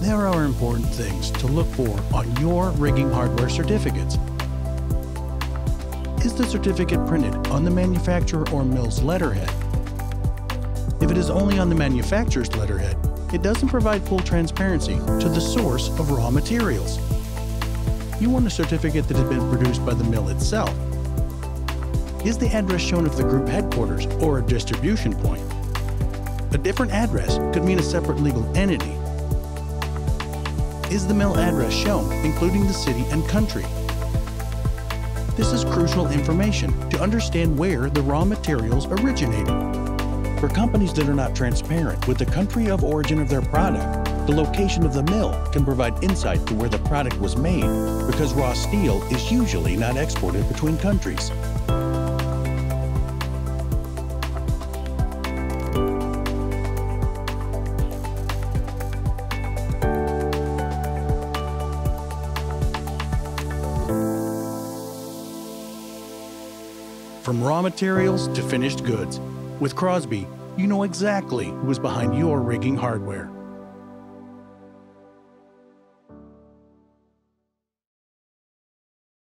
There are important things to look for on your rigging hardware certificates. Is the certificate printed on the manufacturer or mill's letterhead? If it is only on the manufacturer's letterhead, it doesn't provide full transparency to the source of raw materials. You want a certificate that has been produced by the mill itself. Is the address shown of the group headquarters or a distribution point? A different address could mean a separate legal entity. Is the mill address shown, including the city and country? This is crucial information to understand where the raw materials originated. For companies that are not transparent with the country of origin of their product, the location of the mill can provide insight to where the product was made, because raw steel is usually not exported between countries. From raw materials to finished goods, with Crosby, you know exactly who is behind your rigging hardware.